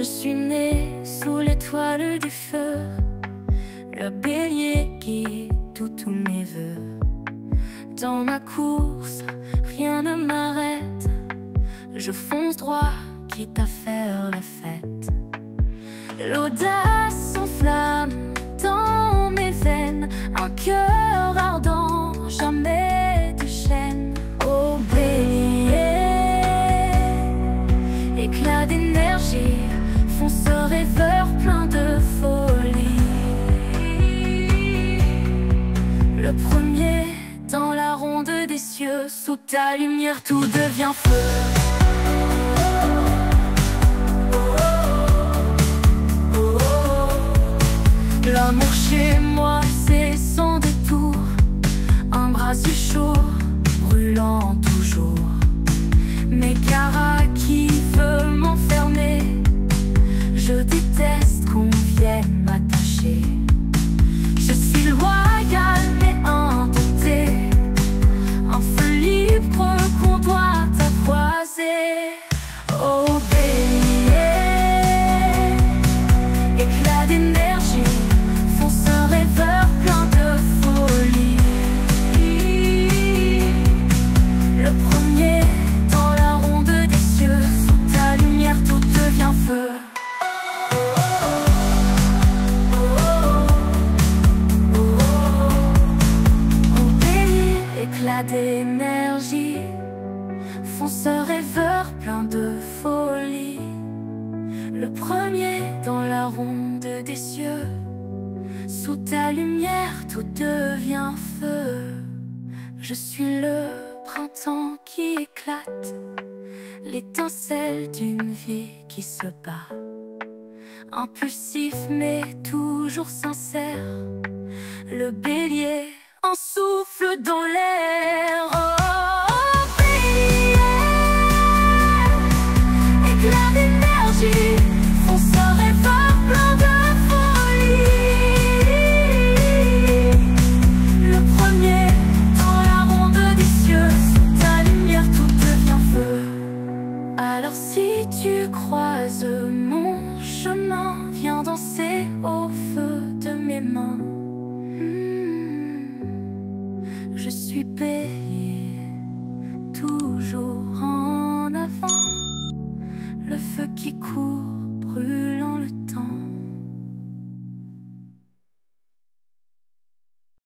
Je suis né sous l'étoile du feu, le bélier guide tous mes vœux. Dans ma course, rien ne m'arrête, je fonce droit, quitte à faire la fête. L'audace s'enflamme dans mes veines, un cœur ardent, jamais de chaîne. Ô bélier, éclat d'énergie, fonce rêveur plein de folie. Le premier dans la ronde des cieux, sous ta lumière tout devient feu. L'amour chez moi, c'est sans détour, un brasier chaud, brûlant toujours. Mes carats qui veulent m'enfermer, je déteste qu'on vienne m'attacher. Je suis loyal mais indompté, un feu libre qu'on doit apprivoiser. Oh bélier, éclat d'énergie, éclat d'énergie, fonce rêveur plein de folie. Le premier dans la ronde des cieux, sous ta lumière tout devient feu. Je suis le printemps qui éclate, l'étincelle d'une vie qui se bat. Impulsif mais toujours sincère, le bélier en souffle dans l'air. Oh bélier, éclat d'énergie, fonce rêveur plein de folie. Le premier dans la ronde des cieux, sous ta lumière tout devient feu. Alors si tu croises mon chemin, viens danser au feu de mes mains. Je suis bélier.